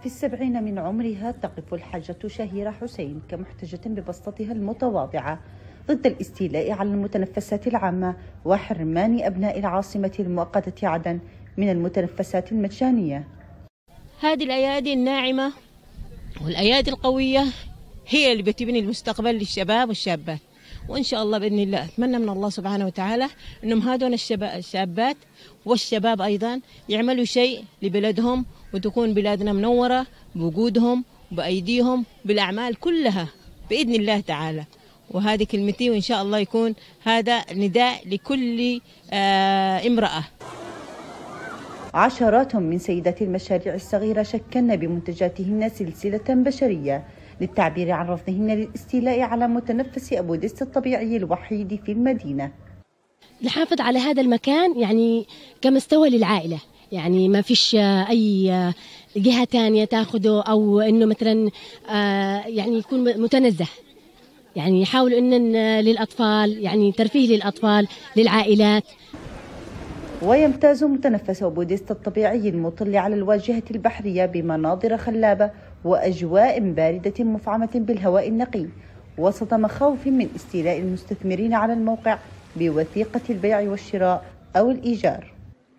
في السبعين من عمرها تقف الحاجة شهيرة حسين كمحتجة ببسطتها المتواضعة ضد الاستيلاء على المتنفسات العامة وحرمان أبناء العاصمة المؤقتة عدن من المتنفسات المجانية. هذه الأيادي الناعمة والأيادي القوية هي اللي بتبني المستقبل للشباب والشابات، وإن شاء الله بإذن الله أتمنى من الله سبحانه وتعالى أنهم هادون الشابات والشباب أيضا يعملوا شيء لبلدهم، وتكون بلادنا منورة بوجودهم بأيديهم بالأعمال كلها بإذن الله تعالى. وهذه كلمتي، وإن شاء الله يكون هذا نداء لكل امرأة. عشرات من سيدات المشاريع الصغيرة شكلن بمنتجاتهن سلسلة بشرية للتعبير عن رفضهن للاستيلاء على متنفس أبوديست الطبيعي الوحيد في المدينة. الحافظ على هذا المكان يعني كمستوى للعائلة، يعني ما فيش أي جهة تانية تاخده، أو إنه مثلا يعني يكون متنزه، يعني يحاولوا إن للأطفال، يعني ترفيه للأطفال للعائلات. ويمتاز متنفس أبوديست الطبيعي المطل على الواجهة البحرية بمناظر خلابة وأجواء باردة مفعمة بالهواء النقي، وسط مخاوف من استيلاء المستثمرين على الموقع بوثيقة البيع والشراء أو الإيجار،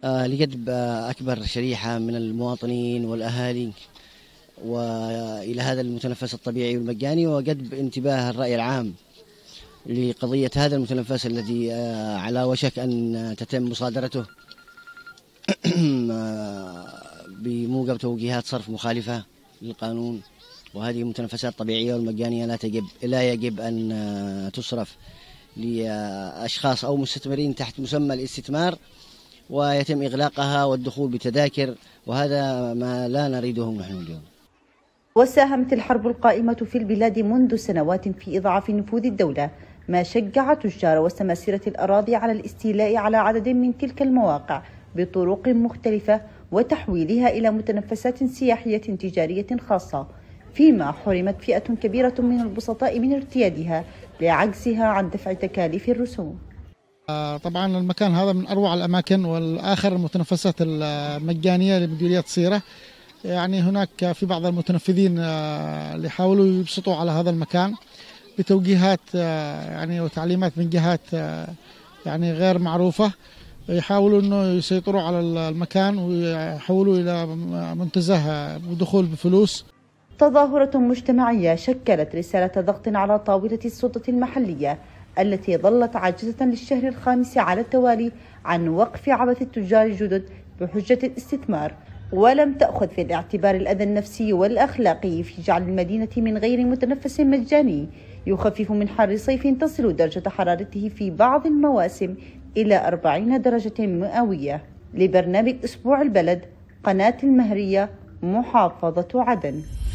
لجذب أكبر شريحة من المواطنين والأهالي وإلى هذا المتنفس الطبيعي والمجاني، وجذب انتباه الرأي العام لقضية هذا المتنفس الذي على وشك أن تتم مصادرته بموجب توجيهات صرف مخالفة للقانون. وهذه المتنفسات الطبيعية والمجانية لا يجب أن تصرف لأشخاص أو مستثمرين تحت مسمى الاستثمار، ويتم إغلاقها والدخول بتذاكر، وهذا ما لا نريده نحن اليوم. وساهمت الحرب القائمة في البلاد منذ سنوات في إضعاف نفوذ الدولة، ما شجع تجار وسماسرة الأراضي على الاستيلاء على عدد من تلك المواقع بطرق مختلفة وتحويلها إلى متنفسات سياحية تجارية خاصة، فيما حرمت فئة كبيرة من البسطاء من ارتيادها لعجزها عن دفع تكاليف الرسوم. طبعا المكان هذا من أروع الأماكن والآخر المتنفسات المجانية لمديرية صيرة، يعني هناك في بعض المتنفذين اللي حاولوا يبسطوا على هذا المكان بتوجيهات يعني وتعليمات من جهات يعني غير معروفة، يحاولوا انه يسيطروا على المكان ويحولوا الى منتزه ودخول بفلوس. تظاهرة مجتمعية شكلت رسالة ضغط على طاولة السلطة المحلية التي ظلت عاجزة للشهر الخامس على التوالي عن وقف عبث التجار الجدد بحجة الاستثمار، ولم تأخذ في الاعتبار الأذى النفسي والأخلاقي في جعل المدينة من غير متنفس مجاني يخفف من حر صيف تصل درجة حرارته في بعض المواسم إلى 40 درجة مئوية. لبرنامج أسبوع البلد، قناة المهرية، محافظة عدن.